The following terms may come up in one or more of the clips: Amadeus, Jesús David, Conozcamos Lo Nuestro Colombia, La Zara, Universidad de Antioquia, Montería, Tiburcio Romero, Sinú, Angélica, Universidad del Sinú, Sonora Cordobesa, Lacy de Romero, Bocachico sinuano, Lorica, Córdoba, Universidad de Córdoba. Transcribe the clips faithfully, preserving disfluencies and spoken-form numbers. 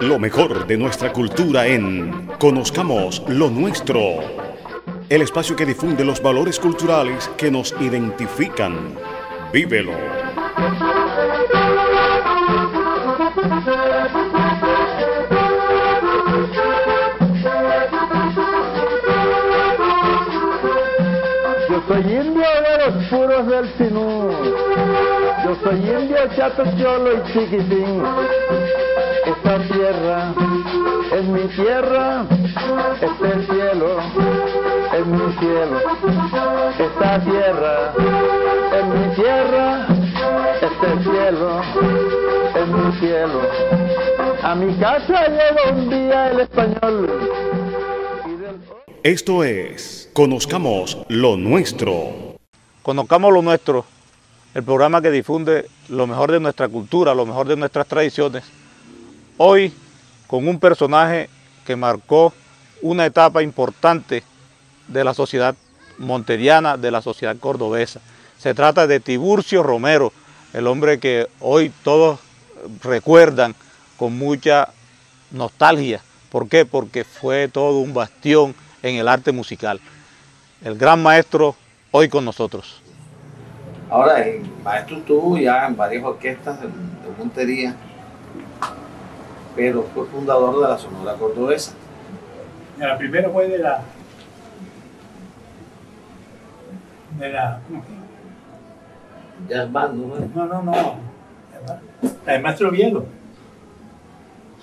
Lo mejor de nuestra cultura en Conozcamos Lo Nuestro. El espacio que difunde los valores culturales que nos identifican. ¡Vívelo! Yo soy indio de los puros del Sinú. Yo soy indio, chato, cholo y chiquitín. Esta tierra es mi tierra, este el cielo es mi cielo. Esta tierra es mi tierra, este el cielo es mi cielo. A mi casa llega un día el español. Esto es Conozcamos Lo Nuestro. Conozcamos Lo Nuestro, el programa que difunde lo mejor de nuestra cultura, lo mejor de nuestras tradiciones. Hoy con un personaje que marcó una etapa importante de la sociedad monteriana, de la sociedad cordobesa. Se trata de Tiburcio Romero, el hombre que hoy todos recuerdan con mucha nostalgia. ¿Por qué? Porque fue todo un bastión en el arte musical. El gran maestro hoy con nosotros. Ahora, el maestro estuvo ya en varias orquestas de Montería, pero fue fundador de la Sonora Cordobesa. La primera fue de la... de la... Jazz Band, ¿no? No, no, no. La de Maestro Viejo.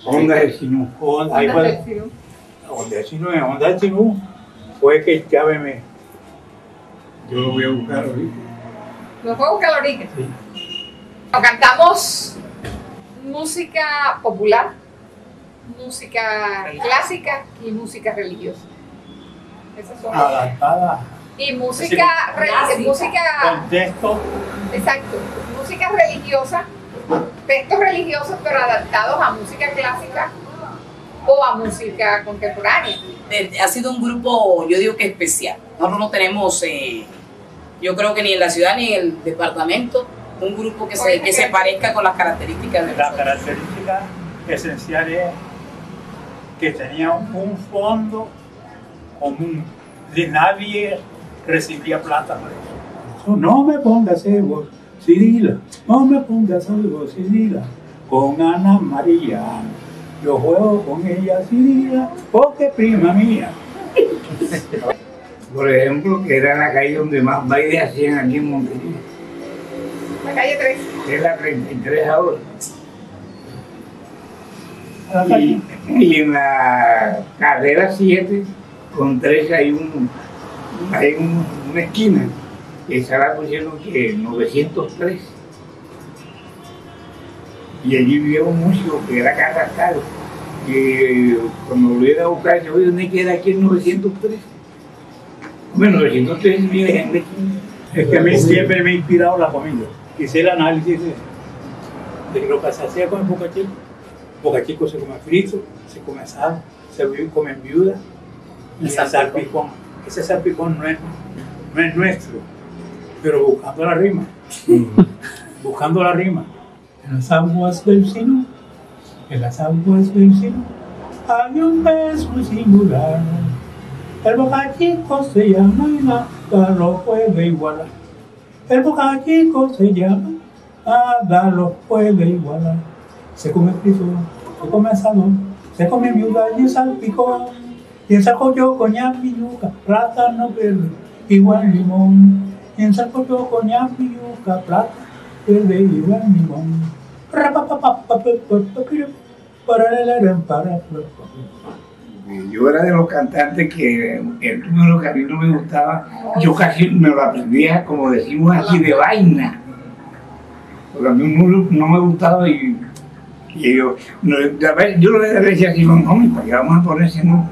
Ondas del Sinú. Ondas del Sinú. Ondas del Sinú. Ondas del Sinú fue que Chávez me... Yo lo voy a buscar a Lorica. ¿Lo puedo buscar a Lorica? Sí. Lo cantamos... música popular, música clásica y música religiosa. Esas son adaptada. Y música, decir, música contexto. Exacto, música religiosa, textos religiosos pero adaptados a música clásica o a música contemporánea. Ha sido un grupo, yo digo que especial. Nosotros no tenemos, eh, yo creo que ni en la ciudad ni en el departamento, un grupo que se, que se parezca con las características de la nosotros. Característica esencial es que tenía un fondo común, de nadie recibía plata por eso. No me pongas Evo, Cirila, no me pongas Evo, Cirila, con Ana María, yo juego con ella, Cirila, porque prima mía. Por ejemplo, que era la calle donde más bailes hacían aquí en Montería. La calle tres. Es la treinta y tres ahora. Y, y en la carrera siete, con tres hay, un, hay un, una esquina. Esa la pusieron que novecientos tres. Y allí vivía un músico que era Carrascal. Que cuando lo iba a buscar, yo ¿dónde queda aquí en novecientos tres? Bueno, novecientos tres vive en la esquina. Es que a mí siempre me ha inspirado la familia. Hice el análisis de, de lo que se hacía con el bocachico. Bocachico se come frito, se come asado, se come viuda. Y ese salpicón, ese salpicón no es, no es nuestro, pero buscando la rima. Buscando la rima. En las aguas del Sinú, en las aguas del Sinú, hay un beso singular. El bocachico se llama y nada lo puede igualar. El bocachico se llama, nada lo puede igualar. Se come frito, se come asado, se come viuda y salpicón. Y ensaco yo coñac, yuca, plátano verde, igual limón. Y ensaco yo coñac, yuca, plátano verde, igual limón. Yo era de los cantantes que el número que a mí no me gustaba, yo casi me lo aprendía, como decimos aquí, de vaina. Porque a mí un número no me gustaba y, y yo, no, ver, yo le decía así, no, no, ¿para qué vamos a poner ese número?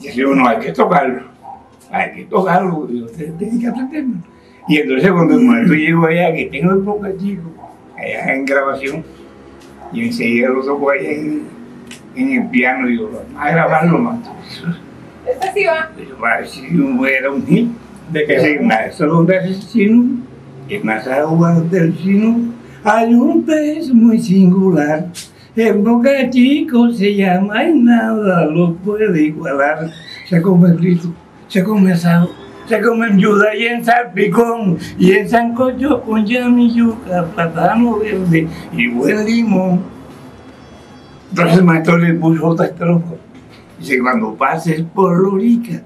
Y decía, no, hay que tocarlo, hay que tocarlo, y ustedes tienen que aprenderlo. Y entonces cuando el maestro llegó allá, que tengo el Bocachico, allá en grabación, y enseguida lo tocó allá en... en el piano, digo, a grabarlo más. ¿Esta sí va? Era un hit. ¿De qué? En las ondas del Sinú, en las aguas del Sinú, Hay un pez muy singular, en Bocachico se llama y nada lo puede igualar. Se come el grito, se come asado, se come en yuda y en salpicón, y en sancocho con yami, yuca, plátano verde y buen limón. Entonces el maestro le puso otra estrofa. Dice, cuando pases por Lorica,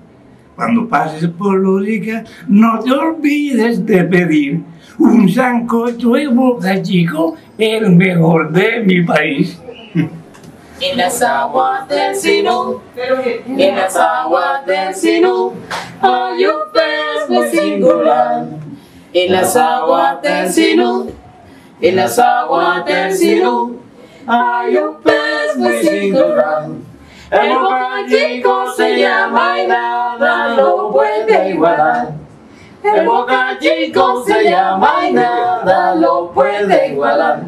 cuando pases por Lorica, no te olvides de pedir un sancocho de Bocachico, el mejor de mi país. En las aguas del Sinú, en las aguas del Sinú, hay un pez muy singular. En las aguas del Sinú, en las aguas del Sinú, hay un pez muy singular. El Bocachico se llama y nada lo puede igualar. El Bocachico se llama y nada lo puede igualar.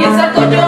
Y el sancocho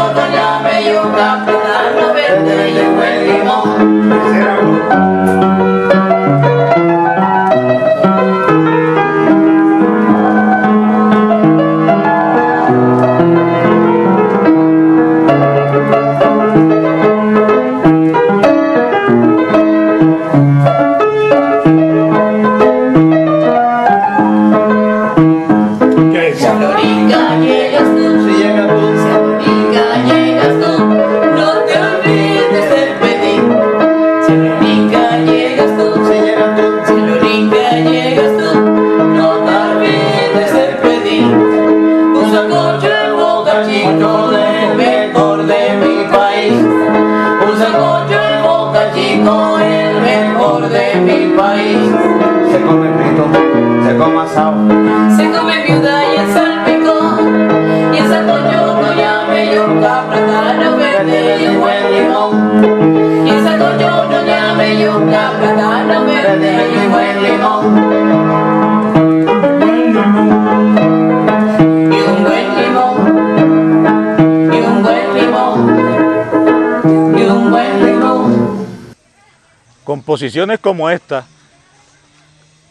Composiciones como esta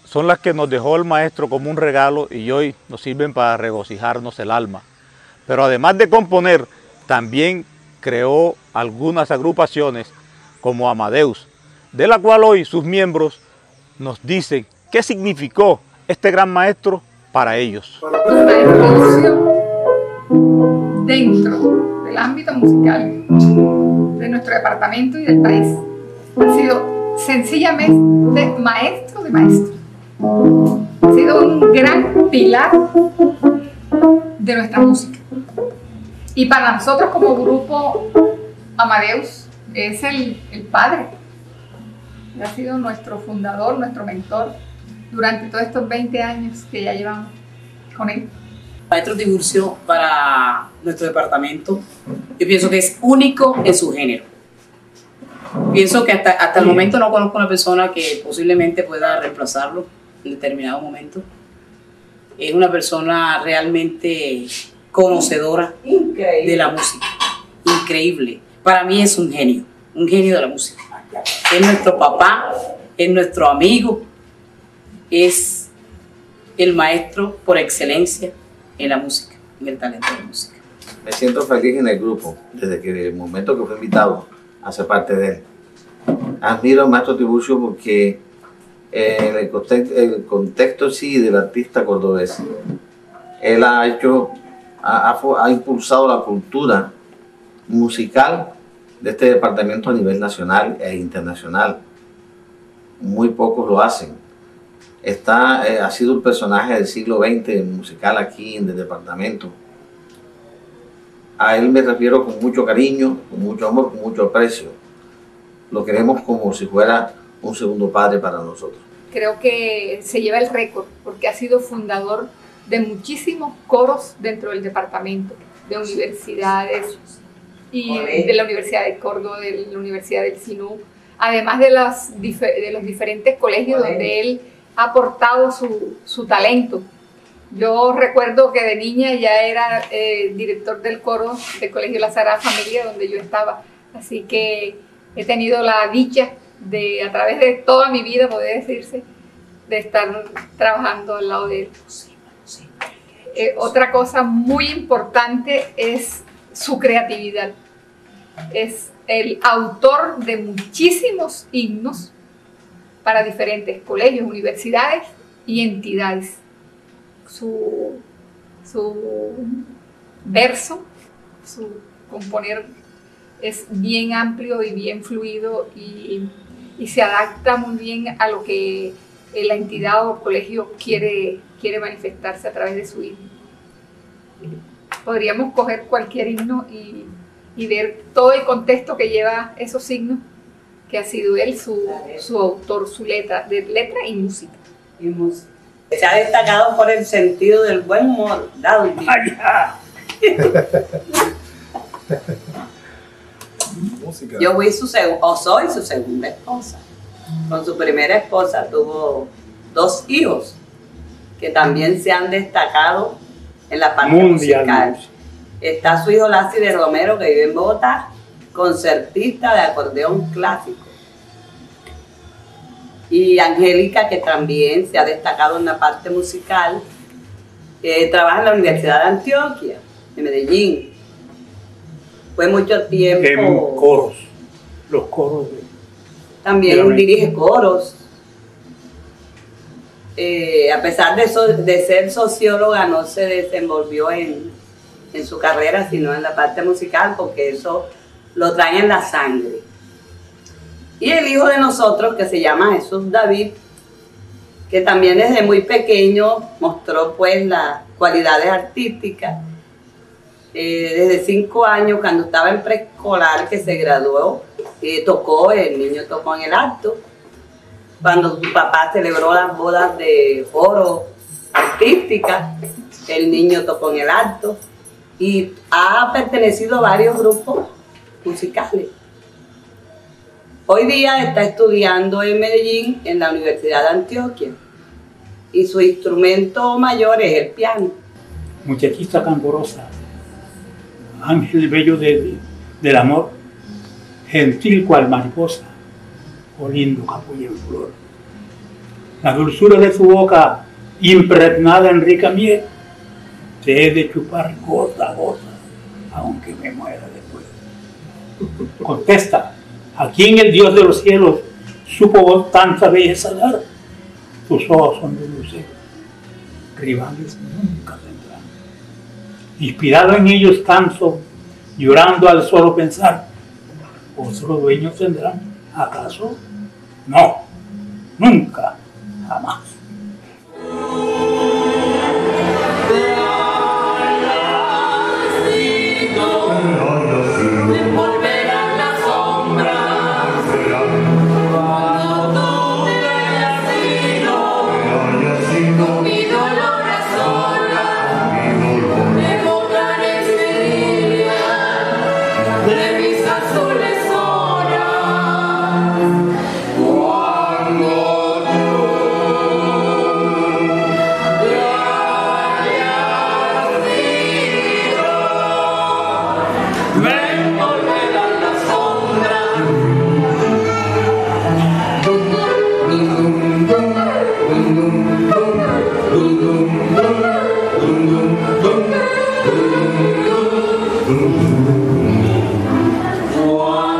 son las que nos dejó el maestro como un regalo y hoy nos sirven para regocijarnos el alma. Pero además de componer, también creó algunas agrupaciones como Amadeus, de la cual hoy sus miembros nos dicen qué significó este gran maestro para ellos. Un beneficio dentro del ámbito musical de nuestro departamento y del país. Ha sido sencillamente maestro de maestro. Ha sido un gran pilar de nuestra música. Y para nosotros como grupo Amadeus es el, el padre. Ha sido nuestro fundador, nuestro mentor durante todos estos veinte años que ya llevamos con él. Maestro Tiburcio para nuestro departamento, yo pienso que es único en su género. Pienso que hasta, hasta el momento no conozco una persona que posiblemente pueda reemplazarlo en determinado momento. Es una persona realmente conocedora increíble de la música, increíble. Para mí es un genio, un genio de la música. Es nuestro papá, es nuestro amigo, es el maestro por excelencia en la música, en el talento de la música. Me siento feliz en el grupo, desde que el momento que fue invitado a ser parte de él. Admiro al maestro Tiburcio porque en el contexto, el contexto sí del artista cordobés, él ha hecho, ha, ha impulsado la cultura musical de este departamento a nivel nacional e internacional. Muy pocos lo hacen. Está, eh, ha sido un personaje del siglo veinte musical aquí en el departamento. A él me refiero con mucho cariño, con mucho amor, con mucho aprecio. Lo queremos como si fuera un segundo padre para nosotros. Creo que se lleva el récord porque ha sido fundador de muchísimos coros dentro del departamento, de universidades, y de la Universidad de Córdoba, de la Universidad del Sinú, además de, las, de los diferentes colegios donde él ha aportado su, su talento. Yo recuerdo que de niña ya era eh, director del coro del Colegio La Zara Familia, donde yo estaba. Así que he tenido la dicha de, a través de toda mi vida, poder decirse, de estar trabajando al lado de él. Eh, otra cosa muy importante es su creatividad. Es el autor de muchísimos himnos para diferentes colegios, universidades y entidades. Su, su verso, su componer es bien amplio y bien fluido y, y se adapta muy bien a lo que la entidad o colegio quiere, quiere manifestarse a través de su himno. Podríamos coger cualquier himno y, y ver todo el contexto que lleva esos himnos que ha sido él, su, su autor, su letra, de letra y música. Y música. Se ha destacado por el sentido del buen humor, Daudi. Yo fui su o soy su segunda esposa. Con su primera esposa tuvo dos hijos que también se han destacado en la parte musical. Está su hijo Lacy de Romero, que vive en Bogotá, concertista de acordeón clásico. Y Angélica, que también se ha destacado en la parte musical, eh, trabaja en la Universidad de Antioquia, de Medellín. Fue mucho tiempo... En coros, los coros. De... También de dirige coros. Eh, a pesar de, so de ser socióloga, no se desenvolvió en, en su carrera, sino en la parte musical, porque eso lo trae en la sangre. Y el hijo de nosotros, que se llama Jesús David, que también desde muy pequeño mostró pues las cualidades artísticas. Eh, desde cinco años, cuando estaba en preescolar, que se graduó, eh, tocó, el niño tocó en el acto. Cuando su papá celebró las bodas de oro artísticas, el niño tocó en el acto y ha pertenecido a varios grupos musicales. Hoy día está estudiando en Medellín, en la Universidad de Antioquia, y su instrumento mayor es el piano. Muchachita cangorosa, ángel bello de, del amor, gentil cual mariposa, oliendo capullo en flor. La dulzura de su boca, impregnada en rica miel, te he de chupar gota a gota, aunque me muera después. Contesta. ¿A quién el Dios de los cielos supo tanta belleza dar? Tus ojos son de lucero, rivales nunca tendrán. Inspirado en ellos canso, llorando al solo pensar, ¿otro dueño tendrán? ¿Acaso? No, nunca, jamás. Wow.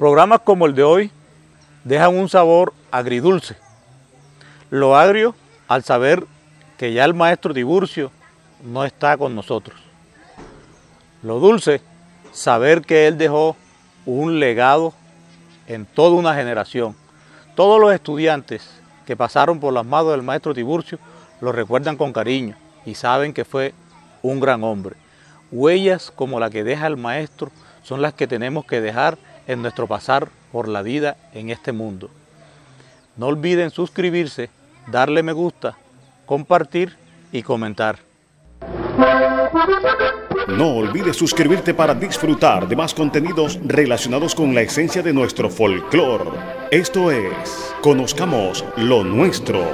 Programas como el de hoy dejan un sabor agridulce. Lo agrio al saber que ya el maestro Tiburcio no está con nosotros. Lo dulce, saber que él dejó un legado en toda una generación. Todos los estudiantes que pasaron por las manos del maestro Tiburcio lo recuerdan con cariño y saben que fue un gran hombre. Huellas como la que deja el maestro son las que tenemos que dejar en nuestro pasar por la vida en este mundo. No olviden suscribirse, darle me gusta, compartir y comentar. No olvides suscribirte para disfrutar de más contenidos relacionados con la esencia de nuestro folclore. Esto es Conozcamos Lo Nuestro.